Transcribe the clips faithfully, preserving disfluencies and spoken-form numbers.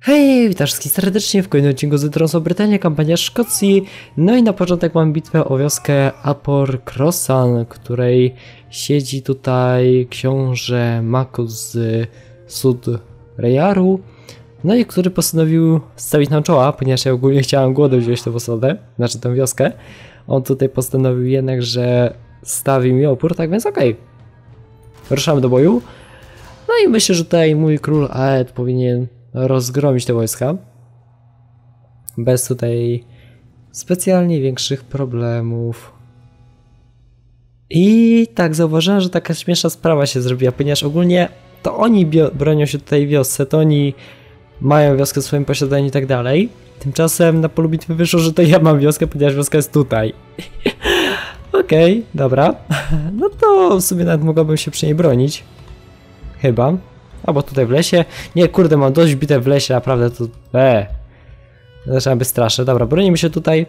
Hej, witam wszystkich serdecznie w kolejnym odcinku z Thrones of Britannia, kampania Szkocji. No i na początek mam bitwę o wioskę Apor Crossan, której siedzi tutaj książę Mako z Sud Rejaru. No i który postanowił stawić nam czoła, ponieważ ja ogólnie chciałem głodem wziąć tę osadę, znaczy tę wioskę. On tutaj postanowił jednak, że stawi mi opór, tak więc okej. Ruszamy do boju. No i myślę, że tutaj mój król Aed powinien rozgromić te wojska. Bez tutaj specjalnie większych problemów. I tak, zauważyłem, że taka śmieszna sprawa się zrobiła, ponieważ ogólnie to oni bronią się tutaj wiosce, to oni mają wioskę w swoim posiadaniu i tak dalej. Tymczasem na polu bitwy wyszło, że to ja mam wioskę, ponieważ wioska jest tutaj. Okej, okay, dobra. No to w sumie nawet mogłabym się przy niej bronić. Chyba. Albo tutaj w lesie. Nie, kurde, mam dość bite w lesie, naprawdę to... Eee. Zaczynam być straszne. Dobra, bronimy się tutaj.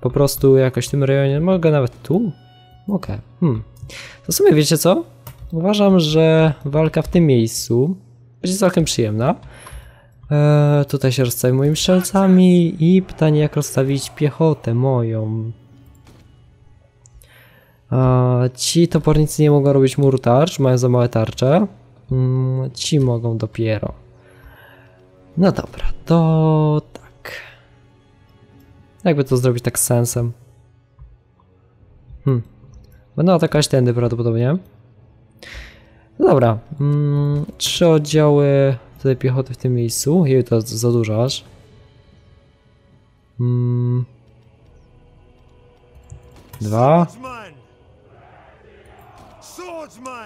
Po prostu jakoś w tym rejonie. Mogę nawet tu? Okej. Okay. Hmm. To w sumie wiecie co? Uważam, że walka w tym miejscu będzie całkiem przyjemna. Eee, tutaj się rozstawię moimi strzelcami i pytanie, jak rozstawić piechotę moją. Eee, ci topornicy nie mogą robić muru tarcz, mają za małe tarcze. Mm, ci mogą dopiero. No dobra, to tak. Jakby to zrobić tak z sensem? Hmm. Będą atakować tędy prawdopodobnie. No dobra. Mm, trzy oddziały tutaj piechoty w tym miejscu. Jej to za dużo aż. Mm. Dwa.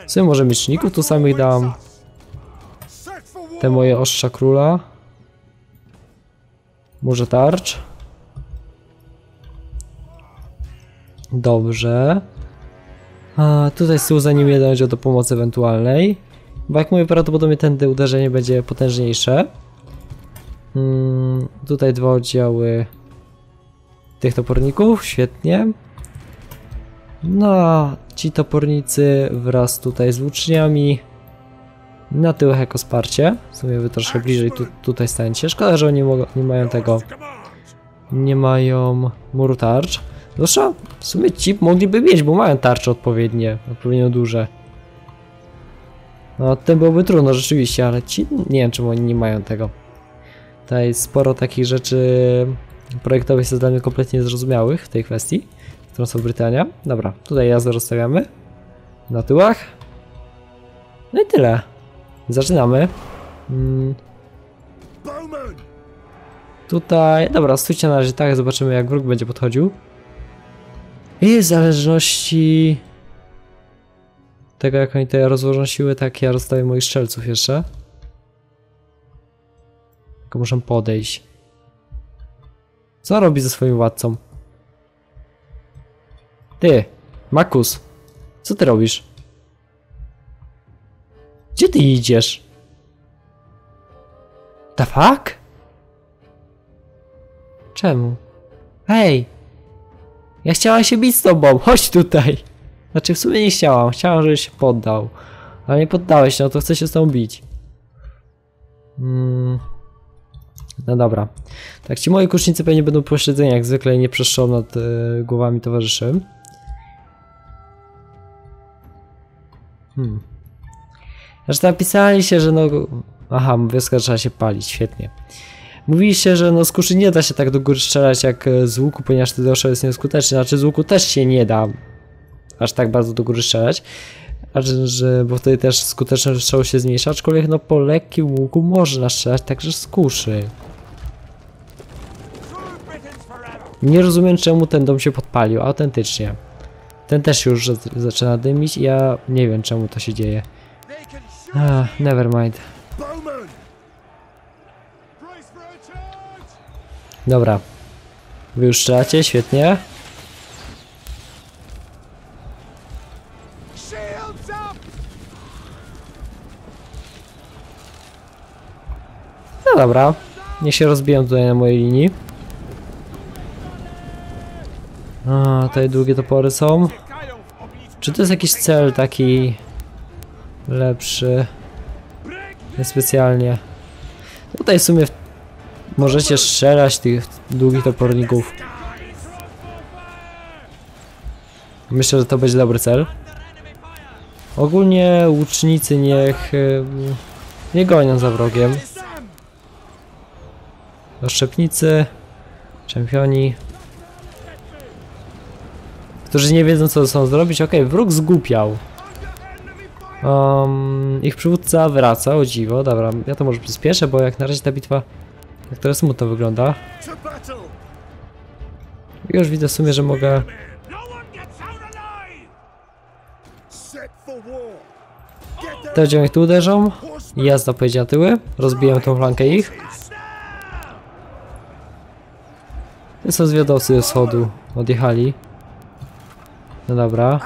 W sumie może mieczników tu samych dam. Te moje ostrza króla. Może tarcz. Dobrze. A tutaj z tyłu za nim jeden chodzi do pomocy ewentualnej. Bo jak mówię, prawdopodobnie tędy uderzenie będzie potężniejsze. Hmm, tutaj dwa oddziały tych toporników. Świetnie. No, ci topornicy wraz tutaj z włóczniami na tyłach jako wsparcie. W sumie wy troszkę bliżej tu, tutaj stańcie. Szkoda, że oni mogą, nie mają tego. Nie mają muru tarcz. Zresztą w sumie ci mogliby mieć, bo mają tarcze odpowiednie, odpowiednio duże. No, tym byłoby trudno rzeczywiście, ale ci nie wiem, czemu oni nie mają tego. Tutaj sporo takich rzeczy projektowych jest dla mnie kompletnie niezrozumiałych w tej kwestii. Thrones of Britannia. Dobra, tutaj jazdę rozstawiamy. Na tyłach. No i tyle. Zaczynamy. Mm. Tutaj, dobra, stójcie na razie tak, zobaczymy jak wróg będzie podchodził. I w zależności tego jak oni te rozłożą siły, tak ja rozstawię moich strzelców jeszcze. Tylko muszę podejść. Co robi ze swoim władcą? Ty, Markus, co ty robisz? Gdzie ty idziesz? The fuck? Czemu? Hej! Ja chciałam się bić z tobą, chodź tutaj! Znaczy w sumie nie chciałam, chciałam, żebyś się poddał. Ale nie poddałeś, no to chcę się z tobą bić. Mm. No dobra. Tak, ci moi kucznicy pewnie będą pośledzeni jak zwykle i nie przeszczą nad y, głowami towarzyszy. Hmm. Zresztą napisali się, że no... Aha, wioska trzeba się palić, świetnie. Mówi się, że no z kuszy nie da się tak do góry strzelać jak z łuku, ponieważ ten ostrzał jest nieskuteczny. Znaczy z łuku też się nie da aż tak bardzo do góry strzelać. Znaczy, że, bo wtedy też skuteczność strzału się zmniejsza, aczkolwiek no po lekkim łuku można strzelać także z kuszy. Nie rozumiem czemu ten dom się podpalił, autentycznie. Ten też już zaczyna dymić i ja nie wiem czemu to się dzieje. Ah, never mind. Dobra. Wy już strzelacie, świetnie. No dobra. Niech się rozbiją tutaj na mojej linii. A, tutaj długie topory są. Czy to jest jakiś cel taki lepszy? Niespecjalnie. Tutaj w sumie Możecie strzelać tych długich toporników. Myślę, że to będzie dobry cel. Ogólnie łucznicy niech nie gonią za wrogiem. Rozszczepnicy, czempioni, którzy nie wiedzą, co chcą zrobić. Okej, okay, wróg zgłupiał. Um, ich przywódca wraca, o dziwo. Dobra, ja to może przyspieszę, bo jak na razie ta bitwa, jak teraz smutno wygląda. I już widzę w sumie, że mogę... Te gdzie ich tu uderzą. Jazda pojedzie na tyły. Rozbiję tą flankę ich. To są zwiadowcy ze wschodu. Odjechali. No dobra.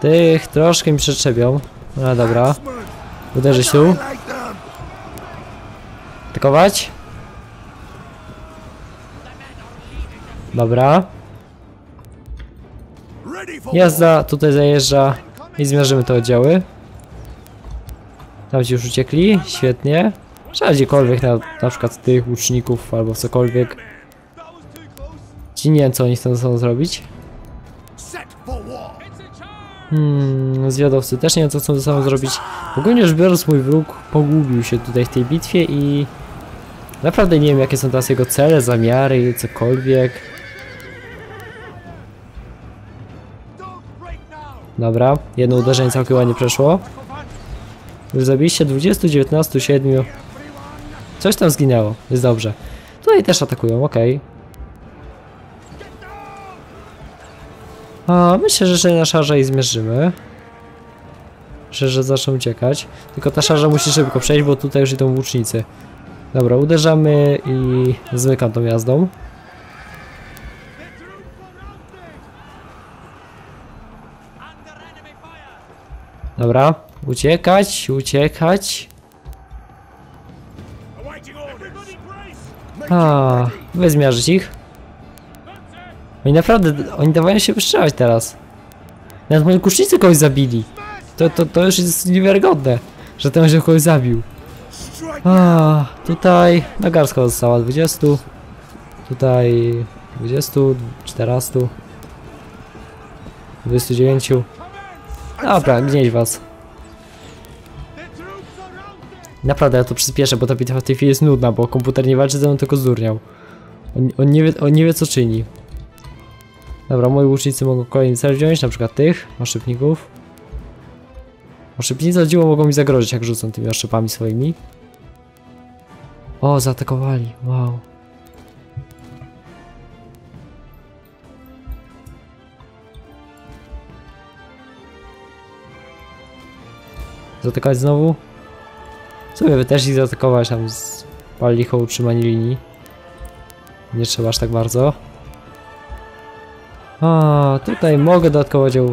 Tych troszkę mi przetrzebią. No dobra. Uderzyć tu. Atakować. Dobra. Jazda tutaj zajeżdża. I zmierzymy te oddziały. Tam ci już uciekli. Świetnie. Trzeba gdziekolwiek, na, na przykład tych łuczników albo cokolwiek. Ci nie wiem, co oni chcą ze sobą zrobić. Hmm, zwiadowcy też nie wiem, co chcą ze sobą zrobić. Ogólnie rzecz biorąc, mój wróg pogubił się tutaj w tej bitwie i naprawdę nie wiem, jakie są teraz jego cele, zamiary, cokolwiek. Dobra, jedno uderzenie całkiem ładnie przeszło. Już zabiliście dwadzieścia, dziewiętnaście, siedem. Coś tam zginęło, jest dobrze. Tutaj też atakują, okej. Okay. Myślę, że jeszcze na szarze i zmierzymy. Myślę, że zaczną uciekać. Tylko ta szarza musi szybko przejść, bo tutaj już idą łucznicy. Dobra, uderzamy i zmykam tą jazdą. Dobra, uciekać, uciekać. A, weź zmierzyć ich. Oni naprawdę, oni dawają się wystrzelać teraz. Nawet moi kusznicy kogoś zabili. To, to, to już jest niewiarygodne, że ten się kogoś zabił. A, tutaj na garstka została dwadzieścia. Tutaj dwadzieścia, czternaście, dwadzieścia dziewięć. Dobra, gnieźdź was. Naprawdę ja to przyspieszę, bo ta bitwa w tej chwili jest nudna, bo komputer nie walczy ze mną, tylko zdurniał. On, on, nie wie, on nie wie, co czyni. Dobra, moi łucznicy mogą kolejny cel wziąć, na przykład tych oszczepników. Oszczepnicy oddziału mogą mi zagrozić, jak rzucą tymi oszczepami swoimi. O, zaatakowali, wow. Zaatakować znowu? W sumie by też ich zaatakować, tam z palicho utrzymanie linii. Nie trzeba aż tak bardzo. A tutaj mogę dodatkowo dział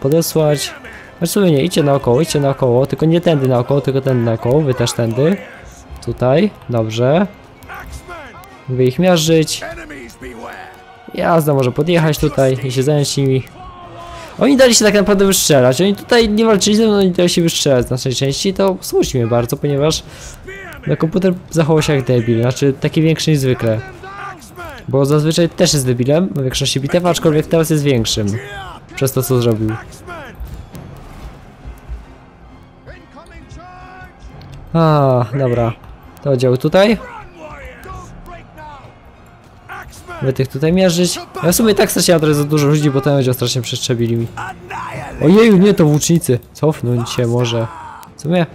podesłać. Znaczy sobie nie, idźcie naokoło, idźcie naokoło, tylko nie tędy naokoło, tylko tędy naokoło, wy też tędy. Tutaj, dobrze. Wy ich miażdżyć. Jazda może podjechać tutaj i się zająć nimi. Oni dali się tak naprawdę wystrzelać, oni tutaj nie walczyli ze mną, oni dali się wystrzelać z naszej części, to smuci mnie bardzo, ponieważ no, komputer zachował się jak debil, znaczy taki większy niż zwykle. Bo zazwyczaj też jest debilem w większości bitew, aczkolwiek teraz jest większym, przez to co zrobił. A, dobra, to oddział tutaj. By tych tutaj mierzyć. Ja w sumie tak straciłem trochę za dużo ludzi, bo ten oddział strasznie przestrzebili mi. Ojeju, nie, to włócznicy. Cofnąć się może. W sumie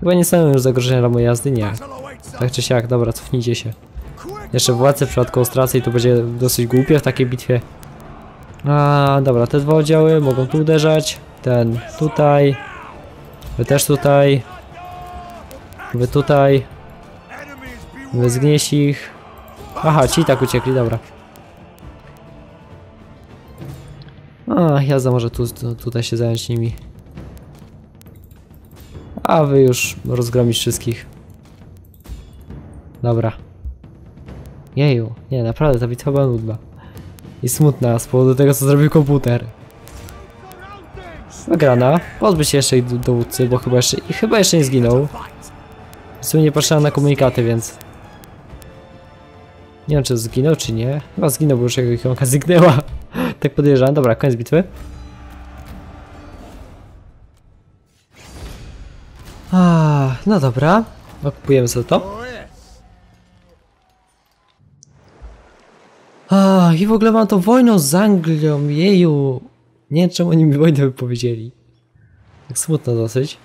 chyba nie stanowią już zagrożenia dla mojej jazdy, nie. Tak czy siak, dobra, cofnijcie się. Jeszcze władcę w przypadku ostracji, to będzie dosyć głupie w takiej bitwie. A, dobra, te dwa oddziały mogą tu uderzać. Ten tutaj. Wy też tutaj. Wy tutaj. Wy zgnieść ich. Aha, ci tak uciekli, dobra. A, jazda może tu, tu, tutaj się zająć nimi. A wy już rozgromić wszystkich. Dobra. Jeju, nie, naprawdę ta bitwa była nudna. I smutna z powodu tego, co zrobił komputer. Wygrana. Pozbyć się jeszcze dowódcy, bo chyba jeszcze, chyba jeszcze nie zginął. W sumie nie patrzyłem na komunikaty, więc... Nie wiem, czy zginął, czy nie. Chyba zginął, bo już jego ikonka zgnęła. Tak podejrzewam. Dobra, koniec bitwy. A, no dobra. No, kupujemy sobie to. A, i w ogóle mam tą wojnę z Anglią. Jeju. Nie wiem, czemu oni mi wojnę wypowiedzieli. Tak smutno dosyć.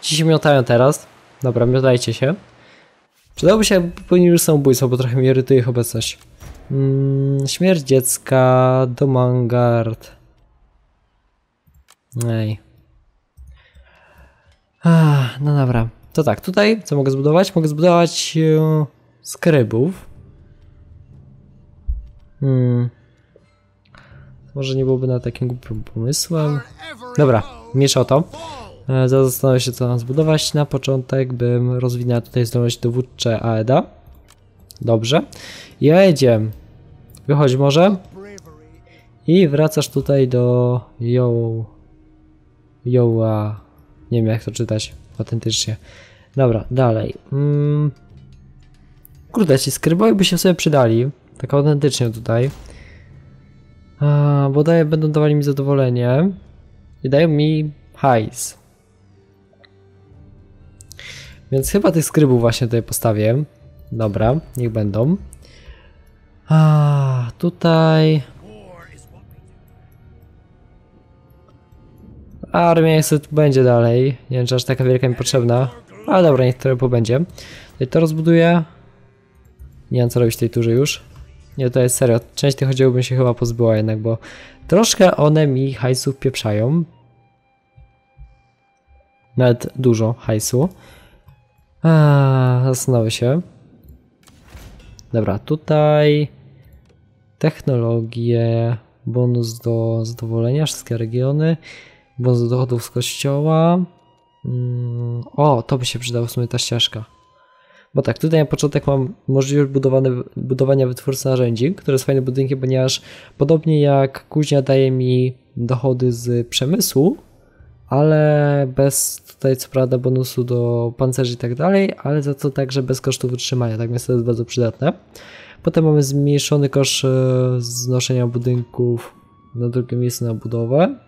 Ci się miotają teraz. Dobra, miotajcie się. Przydałoby się, jakby popełnili już samobójstwo, bo trochę mnie irytuje ich obecność. Mm, śmierć dziecka, Domangard. Ej. Ach, no dobra. To tak, tutaj co mogę zbudować? Mogę zbudować yy, skrybów. Hmm. Może nie byłoby na takim głupim pomysłem. Dobra, mniejsza o to. Zaraz zastanawiam się, co nam zbudować. Na początek bym rozwinęła tutaj zdolność dowódcze Aeda. Dobrze. I Aedzie, wychodź może. I wracasz tutaj do Yo... Yoa. Nie wiem, jak to czytać autentycznie. Dobra, dalej. Mm. Kurde, ci skrybowie by się sobie przydali. Tak autentycznie tutaj. A, bodaj będą dawali mi zadowolenie. I dają mi hajs. Więc chyba tych skrybów właśnie tutaj postawię. Dobra, niech będą. A, tutaj... Armia niestety będzie dalej. Nie wiem, czy aż taka wielka mi potrzebna. Ale dobra, niech to pobędzie. Tutaj to rozbuduję. Nie wiem, co robić w tej turze już. Nie, to jest serio. Część tych oddziałów bym się chyba pozbyła jednak, bo troszkę one mi hajsów pieprzają. Nawet dużo hajsu. Aaaa, zastanowię się. Dobra, tutaj... Technologie... Bonus do zadowolenia, wszystkie regiony. Bonus do dochodów z kościoła. Mm, o, to by się przydała w sumie ta ścieżka. Bo tak, tutaj na początek mam możliwość budowane, budowania wytwórcy narzędzi, które jest fajnym budynkiem, ponieważ podobnie jak kuźnia daje mi dochody z przemysłu, ale bez tutaj co prawda bonusu do pancerzy i tak dalej, ale za to także bez kosztów utrzymania, tak więc to jest bardzo przydatne. Potem mamy zmniejszony koszt znoszenia budynków na drugie miejsce na budowę.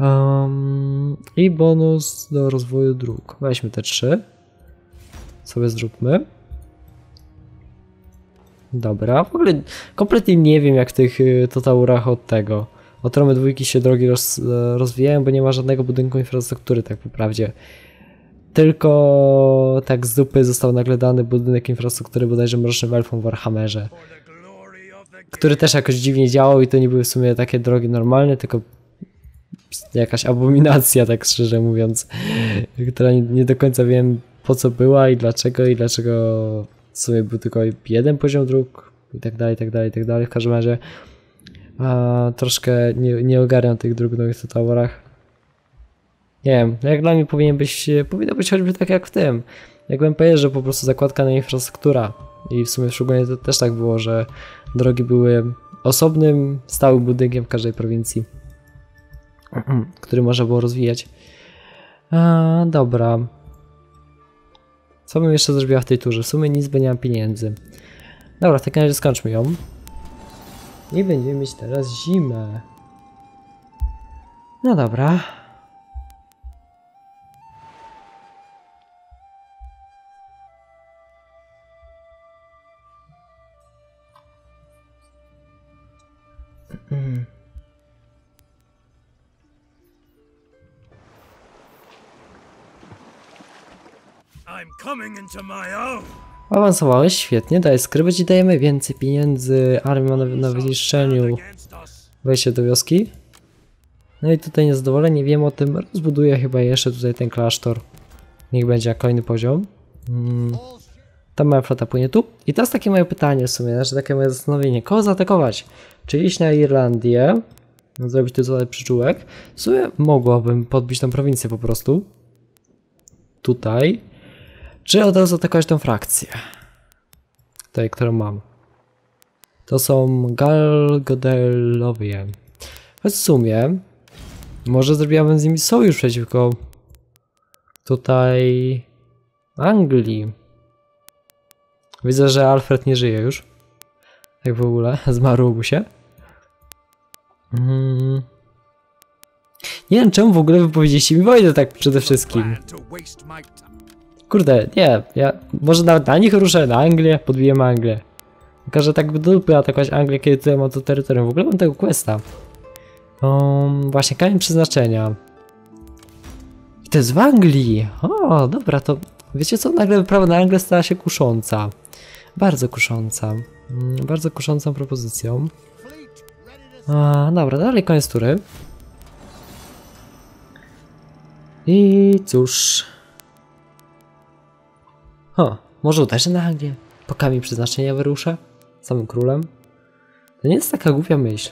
Um, I bonus do rozwoju dróg. Weźmy te trzy. Sobie zróbmy. Dobra, w ogóle kompletnie nie wiem, jak w tych totaurach od tego. Od Romy dwójki się drogi roz, rozwijają, bo nie ma żadnego budynku infrastruktury, tak po prawdzie. Tylko tak z dupy został nagle dany budynek infrastruktury bodajże mrocznym elfom w Warhammerze. Który też jakoś dziwnie działał i to nie były w sumie takie drogi normalne, tylko jakaś abominacja, tak szczerze mówiąc. Która nie, nie do końca wiem, po co była i dlaczego, i dlaczego w sumie był tylko jeden poziom dróg i tak dalej, i tak dalej, i tak dalej. W każdym razie a, troszkę nie, nie ogarniam tych dróg w nowych towerach. Nie wiem, jak dla mnie powinien być, powinno być choćby tak jak w tym. Jakbym powiedział, że po prostu zakładka na infrastruktura. I w sumie w Szugonie to też tak było, że drogi były osobnym, stałym budynkiem w każdej prowincji, który można było rozwijać. A, dobra. Co bym jeszcze zrobiła w tej turze? W sumie nic, bo nie mam pieniędzy. Dobra, w takim razie skończmy ją. I będziemy mieć teraz zimę. No dobra. Awansowałeś, świetnie, daj skryby, ci dajemy więcej pieniędzy, armia na, na wyniszczeniu, wejście do wioski. No i tutaj niezadowolenie, wiem o tym, rozbuduję chyba jeszcze tutaj ten klasztor. Niech będzie jak kolejny poziom. Hmm. Ta moja flota płynie tu. I teraz takie moje pytanie w sumie, znaczy takie moje zastanowienie, kogo zaatakować? Czyli iść na Irlandię, zrobić tutaj przyczółek. W sumie mogłabym podbić tą prowincję po prostu. Tutaj. Czy od razu atakować tą frakcję? Tej, którą mam. To są Galgodelowie. Choć w sumie może zrobiłabym z nimi sojusz przeciwko tutaj Anglii. Widzę, że Alfred nie żyje już. Tak w ogóle, zmarł się. Mm. Nie wiem, czemu w ogóle wypowiedzieliście mi wojnę tak przede wszystkim. Kurde, nie, ja może nawet na nich ruszę, na Anglię, podbijemy Anglię. Każę tak by dupy atakować Anglię, kiedy tutaj mam to terytorium. W ogóle mam tego questa. Um, właśnie, kamień przeznaczenia. I to jest w Anglii. O, dobra, to wiecie co? Nagle wyprawa na Anglię stała się kusząca. Bardzo kusząca. Mm, bardzo kuszącą propozycją. A, dobra, dalej koniec tury. I cóż. Huh, może uderzę na Anglię? Po kamień przeznaczenia wyruszę? Samym królem? To nie jest taka głupia myśl.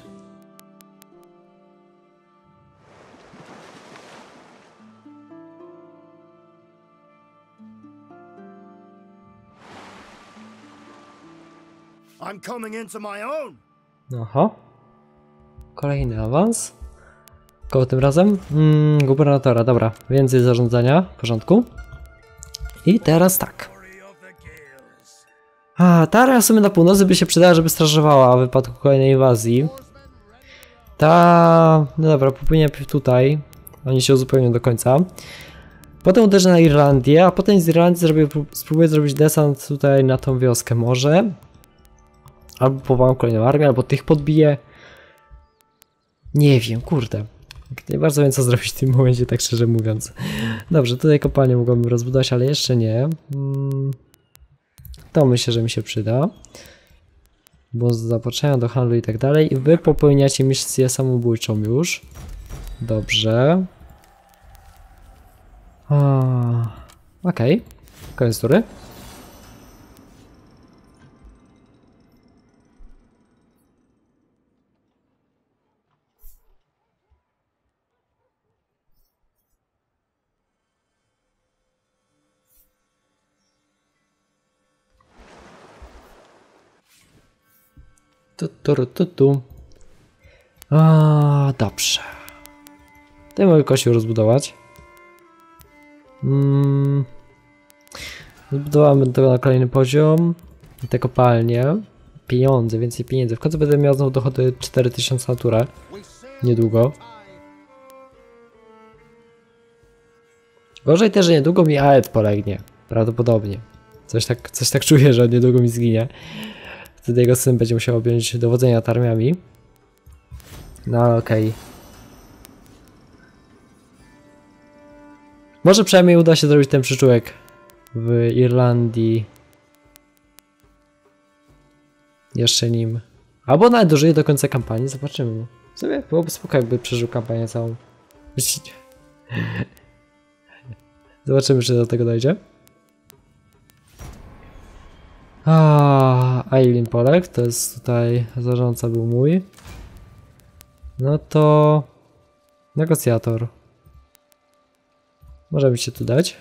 I'm coming into my own. Aha. Kolejny awans. Kogo tym razem? Mm, gubernatora, dobra. Więcej zarządzania, w porządku. I teraz tak. A, ta area w sumie na północy by się przydała, żeby strażowała w wypadku kolejnej inwazji. Ta... No dobra, popłynie tutaj. Oni się uzupełnią do końca. Potem uderzę na Irlandię, a potem z Irlandii zrobię, spróbuję zrobić desant tutaj na tą wioskę może. Albo powołam kolejną armię, albo tych podbiję. Nie wiem, kurde. Nie bardzo wiem co zrobić w tym momencie, tak szczerze mówiąc. Dobrze, tutaj kopalnię mogłabym rozbudować, ale jeszcze nie. To myślę, że mi się przyda. Bo z zapotrzebowania do handlu i tak dalej. I wy popełniacie misję samobójczą już. Dobrze. Okej. Okay. Koniec tury. Tu, tu, tu, tu. A, dobrze. Tutaj mogę kościół rozbudować. Mm. Zbudowałem to na kolejny poziom. I te kopalnie. Pieniądze, więcej pieniędzy. W końcu będę miał znowu dochody cztery tysiące na turę. Niedługo. Gorzej też, że niedługo mi Aed polegnie. Prawdopodobnie. Coś tak, coś tak czuję, że niedługo mi zginie. Wtedy jego syn będzie musiał objąć dowodzenie nad armiami. No ale okej. Może przynajmniej uda się zrobić ten przyczółek w Irlandii. Jeszcze nim. Albo nawet dożyje do końca kampanii, zobaczymy. W sumie byłoby spoko, jakby przeżył kampanię całą. Zobaczymy, czy do tego dojdzie. A, Ailin Polek, to jest tutaj zarządca był mój. No to... negocjator. Możemy się tu dać.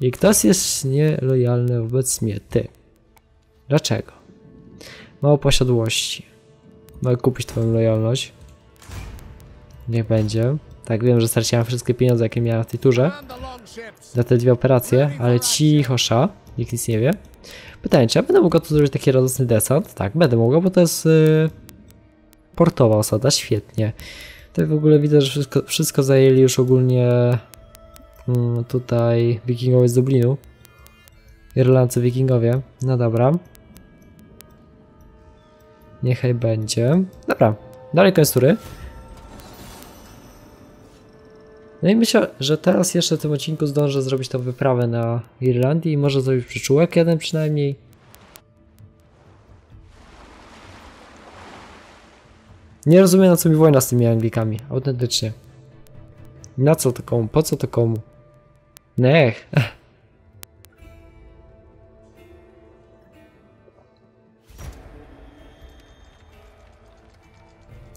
I ktoś jest nielojalny wobec mnie, ty. Dlaczego? Mało posiadłości. Mogę kupić twoją lojalność. Niech będzie. Tak, wiem, że straciłem wszystkie pieniądze, jakie miałem w tej turze. Za te dwie operacje, ale cicho, sza. Nikt nic nie wie. Pytanie, czy ja będę mogła tu zrobić taki radosny desant? Tak, będę mogła, bo to jest yy, portowa osada, świetnie. Tutaj w ogóle widzę, że wszystko, wszystko zajęli już ogólnie yy, tutaj wikingowie z Dublinu. Irlandcy wikingowie. No dobra. Niechaj będzie. Dobra, dalej koniec tury. No i myślę, że teraz jeszcze w tym odcinku zdążę zrobić tą wyprawę na Irlandię i może zrobić przyczółek jeden przynajmniej. Nie rozumiem, na co mi wojna z tymi Anglikami, autentycznie. Na co to komu? Po co to komu? Nech.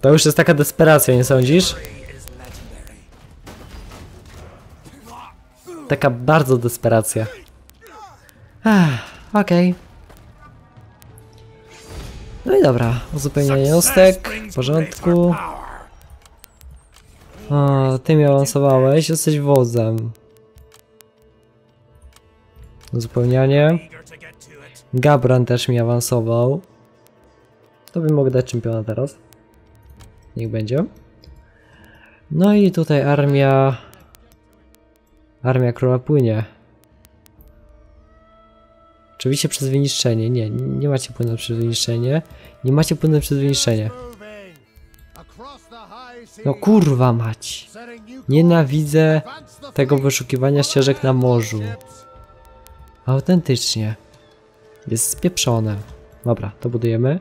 To już jest taka desperacja, nie sądzisz? Taka bardzo desperacja. Okej. Okay. No i dobra, uzupełnienie jednostek, w porządku. O, ty mnie awansowałeś, jesteś wodzem. uzupełnianie. Gabran też mi awansował. To bym mógł dać czempiona teraz. Niech będzie. No i tutaj armia... Armia króla płynie. Oczywiście przez wyniszczenie. Nie, nie macie płynąć przez wyniszczenie. Nie macie płynąć przez wyniszczenie. No kurwa mać. Nienawidzę tego wyszukiwania ścieżek na morzu. Autentycznie. Jest spieprzone. Dobra, to budujemy.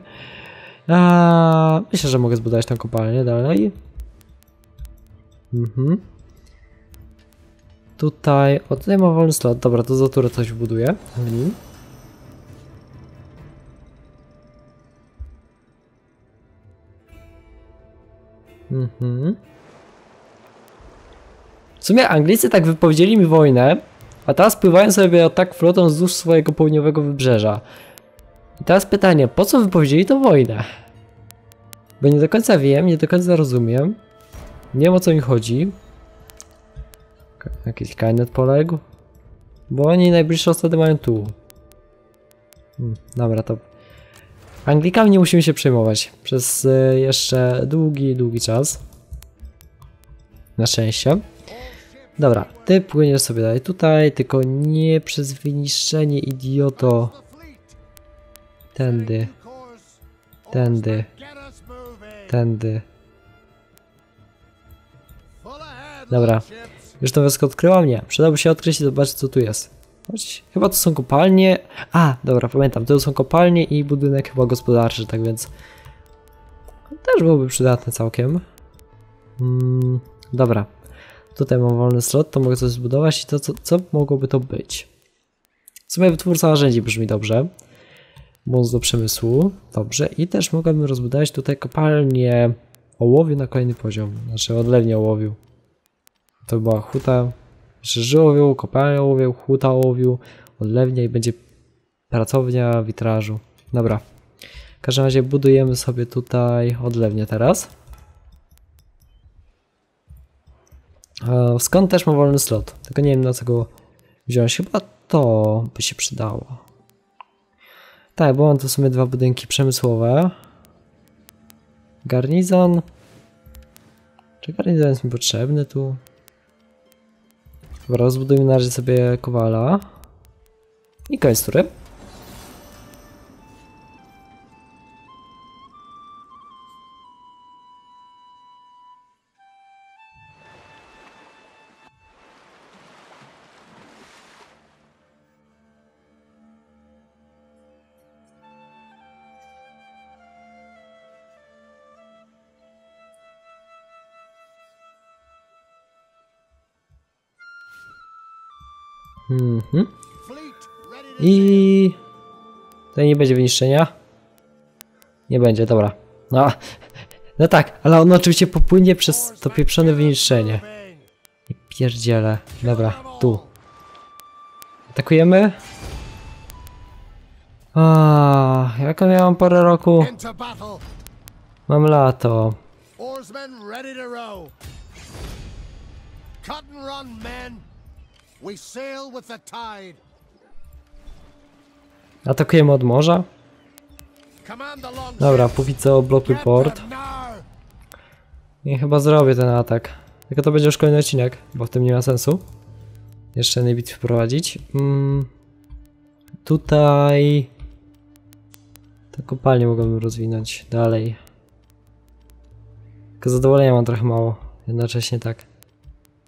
Eee, myślę, że mogę zbudować tą kopalnię dalej. Mhm. Tutaj... O, tutaj ma wolny slot. Dobra, to za turę coś buduję. Mhm. Mhm. W sumie Anglicy tak wypowiedzieli mi wojnę, a teraz pływają sobie tak flotą wzdłuż swojego południowego wybrzeża. I teraz pytanie, po co wypowiedzieli tą wojnę? Bo nie do końca wiem, nie do końca rozumiem. Nie wiem, o co mi chodzi. Jakiś kajnet poległ. Bo oni najbliższe osady mają tu. Hmm, dobra, to... Anglikami nie musimy się przejmować. Przez y, jeszcze długi, długi czas. Na szczęście. Dobra, ty płyniesz sobie dalej tutaj, tylko nie przez wyniszczenie, idioto. Tędy. Tędy. Tędy. Dobra. Już to wszystko odkryłam? Nie. Przydałoby się odkryć i zobaczyć, co tu jest. Chyba to są kopalnie. A, dobra, pamiętam. To są kopalnie i budynek chyba gospodarczy, tak więc... Też byłoby przydatne całkiem. Mm, dobra. Tutaj mam wolny slot, to mogę coś zbudować i to co, co mogłoby to być? W sumie wytwórca narzędzi brzmi dobrze. Moc do przemysłu. Dobrze. I też mogłabym rozbudować tutaj kopalnię ołowiu na kolejny poziom. Znaczy odlewnię ołowiu. To była huta, żyży ołowiu, kopalnia ołowiu, huta ołowiu, odlewnia i będzie pracownia witrażu. Dobra. W każdym razie budujemy sobie tutaj odlewnię teraz. Skąd też ma wolny slot? Tylko nie wiem, na co go wziąć. Chyba to by się przydało. Tak, bo mam tu w sumie dwa budynki przemysłowe. Garnizon. Czy garnizon jest mi potrzebny tu? Dobra, rozbudujmy na razie sobie kowala. I koniec tury. Mhm. I tutaj nie będzie wyniszczenia. Nie będzie, dobra. No, no tak, ale on oczywiście popłynie przez to pieprzone wyniszczenie. I pierdziele. Dobra, tu. Atakujemy. A, jaką miałam porę roku? Mam lato. Atakujemy od morza. Dobra, póki co blokuj port. I chyba zrobię ten atak. Tylko to będzie już kolejny odcinek, bo w tym nie ma sensu jeszcze jednej bitwy prowadzić. Mm, tutaj... Te kopalnie mogłabym rozwinąć dalej. Tylko zadowolenia mam trochę mało. Jednocześnie tak.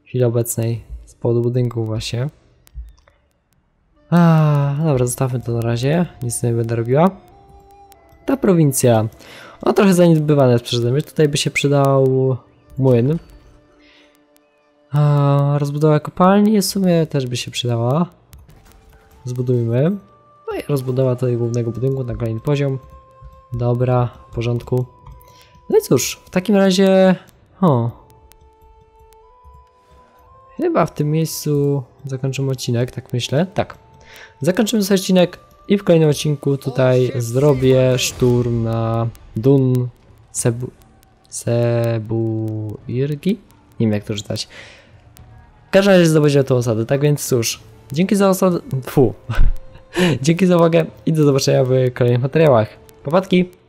W chwili obecnej. Z powodu budynku właśnie. A, dobra, zostawmy to na razie. Nic nie będę robiła. Ta prowincja. Ona trochę zaniedbywana jest przeze mnie. Tutaj by się przydał młyn. A, rozbudowa kopalni w sumie też by się przydała. Zbudujmy. No i rozbudowa tutaj głównego budynku na kolejny poziom. Dobra, w porządku. No i cóż, w takim razie... O. Chyba w tym miejscu zakończymy odcinek, tak myślę. Tak. Zakończymy sobie odcinek i w kolejnym odcinku tutaj zrobię szturm na Dun Cebuirgi. Nie wiem, jak to czytać. W każdym razie zdobędziemy tę osadę, tak więc cóż. Dzięki za osad... Dzięki za uwagę i do zobaczenia w kolejnych materiałach. Popatki!